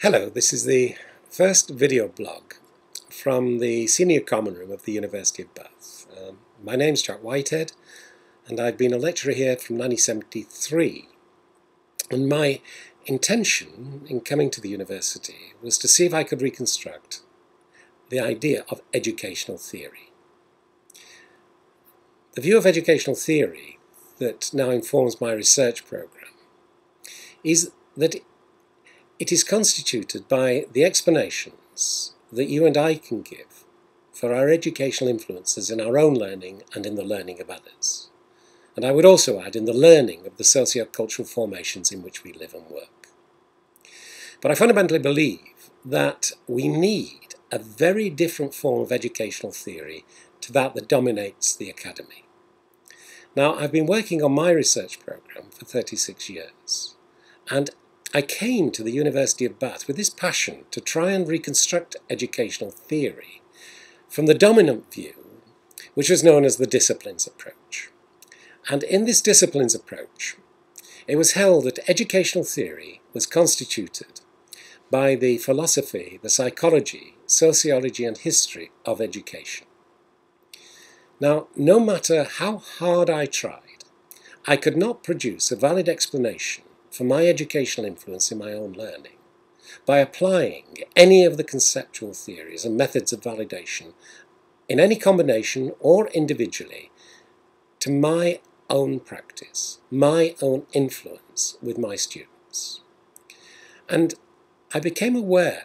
Hello, this is the first video blog from the Senior Common Room of the University of Bath. My name's Jack Whitehead and I've been a lecturer here from 1973, and my intention in coming to the university was to see if I could reconstruct the idea of educational theory. The view of educational theory that now informs my research programme is that it is constituted by the explanations that you and I can give for our educational influences in our own learning and in the learning of others. And I would also add in the learning of the socio-cultural formations in which we live and work. But I fundamentally believe that we need a very different form of educational theory to that dominates the academy. Now, I've been working on my research programme for 36 years. And I came to the University of Bath with this passion to try and reconstruct educational theory from the dominant view, which was known as the disciplines approach. And in this disciplines approach, it was held that educational theory was constituted by the philosophy, the psychology, sociology and history of education. Now, no matter how hard I tried, I could not produce a valid explanation for my educational influence in my own learning by applying any of the conceptual theories and methods of validation in any combination or individually to my own practice, my own influence with my students. And I became aware,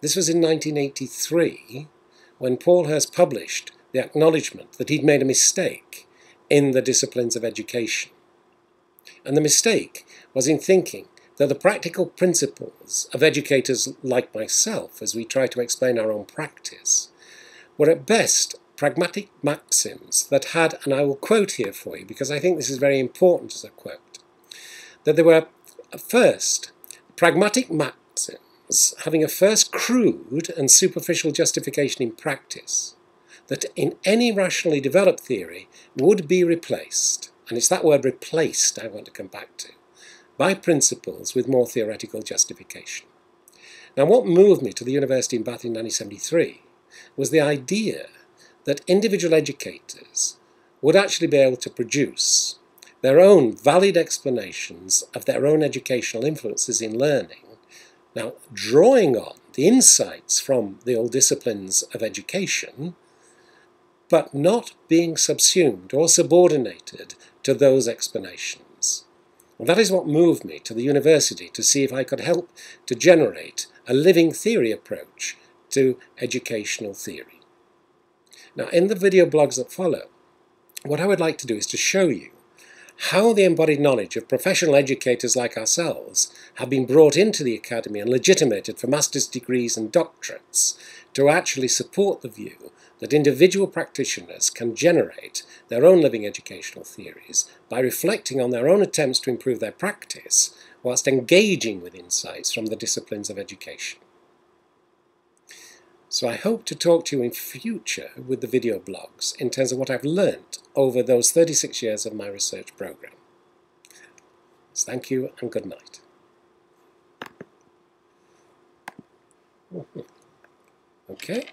this was in 1983, when Paul Hurst published the acknowledgement that he'd made a mistake in the disciplines of education. And the mistake was in thinking that the practical principles of educators like myself, as we try to explain our own practice, were at best pragmatic maxims that had, and I will quote here for you because I think this is very important as a quote, that they were first pragmatic maxims having a first crude and superficial justification in practice that in any rationally developed theory would be replaced, and it's that word replaced I want to come back to, by principles with more theoretical justification. Now, what moved me to the University of Bath in 1973 was the idea that individual educators would actually be able to produce their own valid explanations of their own educational influences in learning, now drawing on the insights from the old disciplines of education, but not being subsumed or subordinated to those explanations. And that is what moved me to the university, to see if I could help to generate a living theory approach to educational theory. Now, in the video blogs that follow, what I would like to do is to show you how the embodied knowledge of professional educators like ourselves have been brought into the academy and legitimated for master's degrees and doctorates to actually support the view that individual practitioners can generate their own living educational theories by reflecting on their own attempts to improve their practice whilst engaging with insights from the disciplines of education. So I hope to talk to you in future with the video blogs in terms of what I've learnt over those 36 years of my research programme. So thank you and good night. Okay.